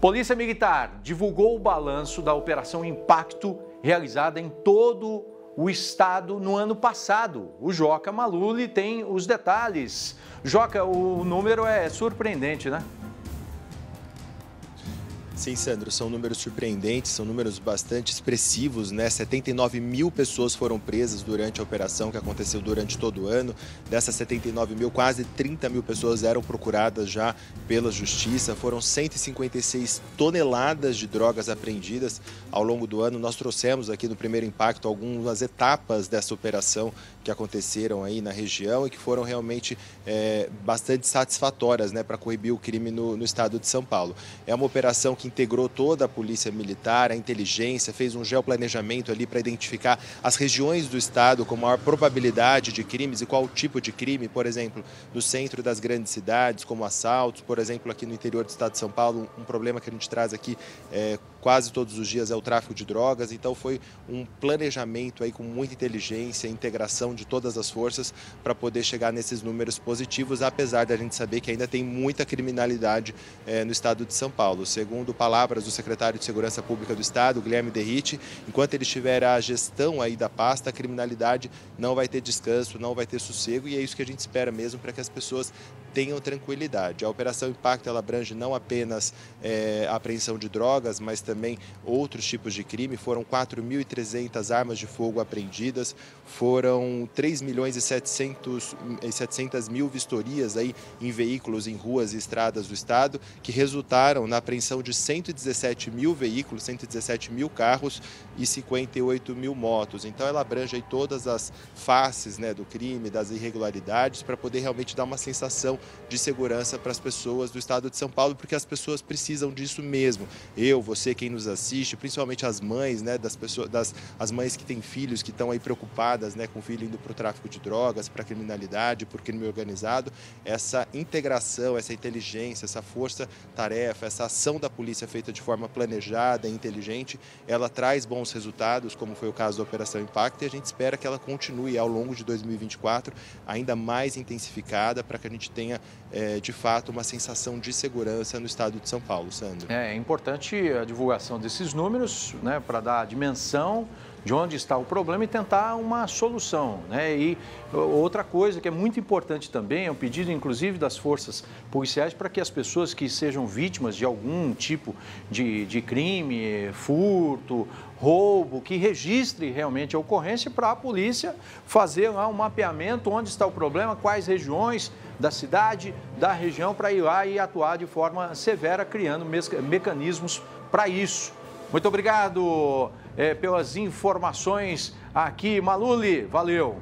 Polícia Militar divulgou o balanço da Operação Impacto realizada em todo o estado no ano passado. O Joca Maluli tem os detalhes. Joca, o número é surpreendente, né? Sim, Sandro, são números surpreendentes, são números bastante expressivos, né? 79 mil pessoas foram presas durante a operação que aconteceu durante todo o ano. Dessas 79 mil, quase 30 mil pessoas eram procuradas já pela justiça. Foram 156 toneladas de drogas apreendidas ao longo do ano. Nós trouxemos aqui no Primeiro Impacto algumas etapas dessa operação que aconteceram aí na região e que foram realmente bastante satisfatórias, né, para coibir o crime no estado de São Paulo. É uma operação que integrou toda a Polícia Militar, a inteligência, fez um geoplanejamento ali para identificar as regiões do estado com maior probabilidade de crimes e qual tipo de crime, por exemplo, no centro das grandes cidades, como assaltos, por exemplo, aqui no interior do estado de São Paulo, um problema que a gente traz aqui quase todos os dias é o tráfico de drogas. Então foi um planejamento aí com muita inteligência, integração de todas as forças para poder chegar nesses números positivos, apesar da gente saber que ainda tem muita criminalidade no estado de São Paulo. Segundo palavras do secretário de Segurança Pública do Estado, Guilherme Derrite, enquanto ele estiver à gestão aí da pasta, a criminalidade não vai ter descanso, não vai ter sossego, e é isso que a gente espera mesmo, para que as pessoas tenham tranquilidade. A Operação Impacto ela abrange não apenas a apreensão de drogas, mas também outros tipos de crime. Foram 4.300 armas de fogo apreendidas, foram 3.700.000 vistorias aí em veículos em ruas e estradas do estado, que resultaram na apreensão de 117 mil veículos, 117 mil carros e 58 mil motos. Então ela abrange aí todas as faces, né, do crime, das irregularidades, para poder realmente dar uma sensação de segurança para as pessoas do estado de São Paulo, porque as pessoas precisam disso mesmo. Eu, você, quem nos assiste, principalmente as mães, né, as mães que têm filhos, que estão aí preocupadas, né, com o filho indo para o tráfico de drogas, para a criminalidade, para o crime organizado. Essa integração, essa inteligência, essa força-tarefa, essa ação da polícia feita de forma planejada e inteligente, ela traz bons resultados, como foi o caso da Operação Impacto, e a gente espera que ela continue ao longo de 2024, ainda mais intensificada, para que a gente tenha, de fato, uma sensação de segurança no estado de São Paulo, Sandro. É importante a divulgação desses números, né, para dar a dimensão de onde está o problema e tentar uma solução, né? E outra coisa que é muito importante também é o pedido, inclusive, das forças policiais para que as pessoas que sejam vítimas de algum tipo de crime, furto, roubo, que registre realmente a ocorrência para a polícia fazer lá um mapeamento onde está o problema, quais regiões da cidade, da região, para ir lá e atuar de forma severa, criando mecanismos para isso. Muito obrigado pelas informações aqui, Maluli. Valeu!